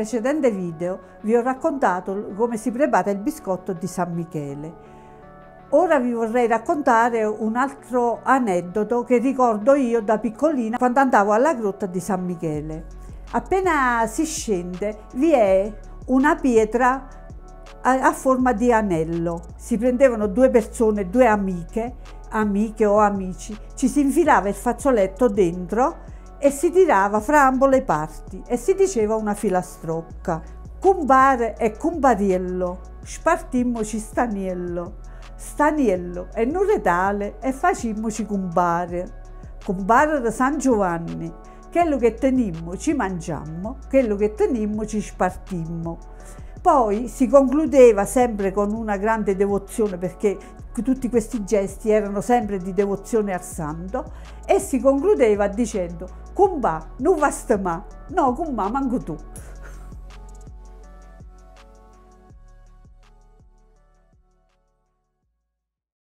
precedente video vi ho raccontato come si prepara il biscotto di San Michele. Ora vi vorrei raccontare un altro aneddoto che ricordo io da piccolina quando andavo alla grotta di San Michele. Appena si scende vi è una pietra a forma di anello. Si prendevano due persone, due amiche o amici, ci si infilava il fazzoletto dentro e si tirava fra ambo le parti e si diceva una filastrocca. Cumbare e cumbariello, spartimmoci staniello. Staniello e non retale e facimmoci cumbare da San Giovanni, quello che tenimmo ci mangiammo, quello che tenimmo ci spartimmo. Poi si concludeva sempre con una grande devozione, perché tutti questi gesti erano sempre di devozione al santo, e si concludeva dicendo: cumbà, non vasta ma, no cumbà manco tu.